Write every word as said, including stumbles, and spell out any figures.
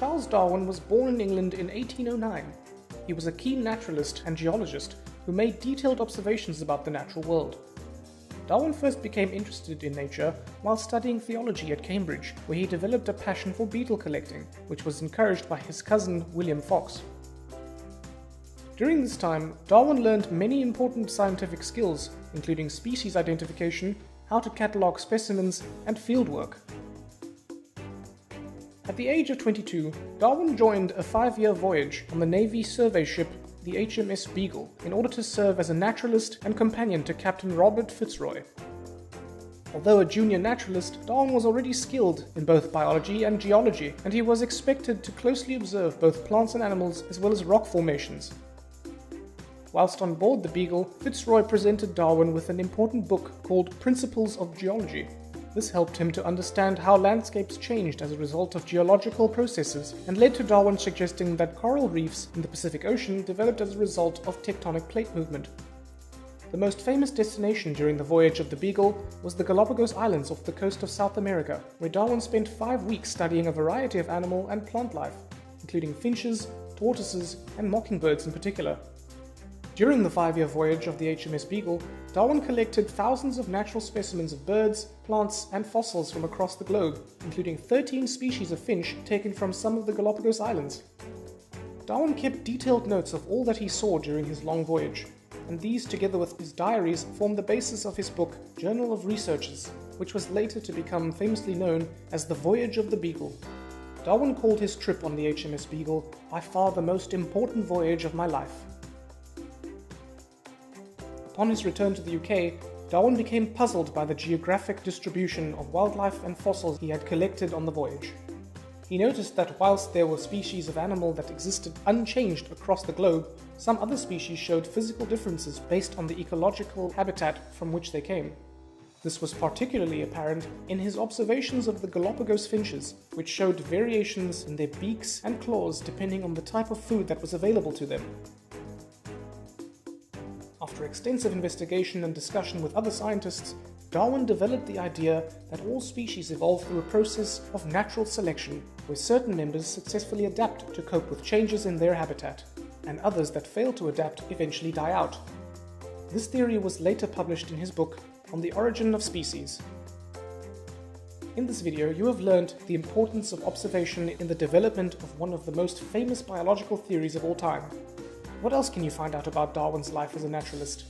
Charles Darwin was born in England in eighteen oh nine. He was a keen naturalist and geologist who made detailed observations about the natural world. Darwin first became interested in nature while studying theology at Cambridge, where he developed a passion for beetle collecting, which was encouraged by his cousin William Fox. During this time, Darwin learned many important scientific skills, including species identification, how to catalogue specimens, and fieldwork. At the age of twenty-two, Darwin joined a five-year voyage on the Navy survey ship the H M S Beagle, in order to serve as a naturalist and companion to Captain Robert Fitzroy. Although a junior naturalist, Darwin was already skilled in both biology and geology, and he was expected to closely observe both plants and animals as well as rock formations. Whilst on board the Beagle, Fitzroy presented Darwin with an important book called Principles of Geology. This helped him to understand how landscapes changed as a result of geological processes and led to Darwin suggesting that coral reefs in the Pacific Ocean developed as a result of tectonic plate movement. The most famous destination during the voyage of the Beagle was the Galapagos Islands off the coast of South America, where Darwin spent five weeks studying a variety of animal and plant life, including finches, tortoises, and mockingbirds in particular. During the five-year voyage of the H M S Beagle, Darwin collected thousands of natural specimens of birds, plants, and fossils from across the globe, including thirteen species of finch taken from some of the Galapagos Islands. Darwin kept detailed notes of all that he saw during his long voyage, and these, together with his diaries, formed the basis of his book, Journal of Researches, which was later to become famously known as The Voyage of the Beagle. Darwin called his trip on the H M S Beagle, by far the most important voyage of my life. Upon his return to the U K, Darwin became puzzled by the geographic distribution of wildlife and fossils he had collected on the voyage. He noticed that whilst there were species of animal that existed unchanged across the globe, some other species showed physical differences based on the ecological habitat from which they came. This was particularly apparent in his observations of the Galapagos finches, which showed variations in their beaks and claws depending on the type of food that was available to them. After extensive investigation and discussion with other scientists, Darwin developed the idea that all species evolve through a process of natural selection, where certain members successfully adapt to cope with changes in their habitat, and others that fail to adapt eventually die out. This theory was later published in his book, On the Origin of Species. In this video, you have learned the importance of observation in the development of one of the most famous biological theories of all time. What else can you find out about Darwin's life as a naturalist?